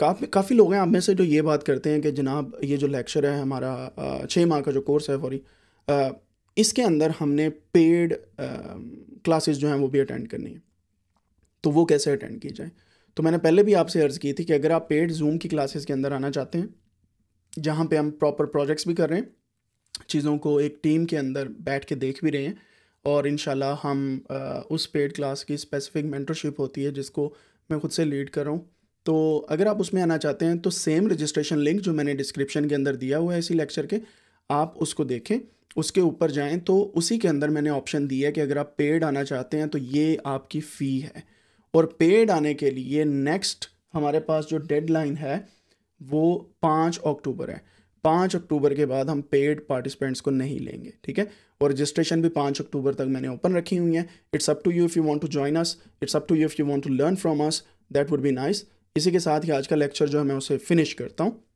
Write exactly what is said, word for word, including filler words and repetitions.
काफ़ी काफ़ी लोग हैं आप में से जो ये बात करते हैं कि जनाब ये जो लेक्चर है हमारा छः माह का जो कोर्स है फौरी, इसके अंदर हमने पेड क्लासेस जो हैं वो भी अटेंड करनी है, तो वो कैसे अटेंड की जाए। तो मैंने पहले भी आपसे अर्ज़ की थी कि अगर आप पेड जूम की क्लासेस के अंदर आना चाहते हैं जहाँ पे हम प्रॉपर प्रोजेक्ट्स भी कर रहे हैं, चीज़ों को एक टीम के अंदर बैठ के देख भी रहे हैं, और इंशाल्लाह हम उस पेड क्लास की स्पेसिफिक मेंटरशिप होती है जिसको मैं खुद से लीड कर रहा हूँ। तो अगर आप उसमें आना चाहते हैं तो सेम रजिस्ट्रेशन लिंक जो मैंने डिस्क्रिप्शन के अंदर दिया हुआ है इसी लेक्चर के, आप उसको देखें, उसके ऊपर जाएं, तो उसी के अंदर मैंने ऑप्शन दिया है कि अगर आप पेड आना चाहते हैं तो ये आपकी फ़ी है। और पेड आने के लिए नेक्स्ट हमारे पास जो डेडलाइन है वो पाँच अक्टूबर है। पाँच अक्टूबर के बाद हम पेड पार्टिसिपेंट्स को नहीं लेंगे, ठीक है। और रजिस्ट्रेशन भी पाँच अक्टूबर तक मैंने ओपन रखी हुई है। It's up to you if you want to join us, it's up to you if you want to learn from us, that would be nice. इसी के साथ ही आज का लेक्चर जो है मैं उसे फिनिश करता हूँ।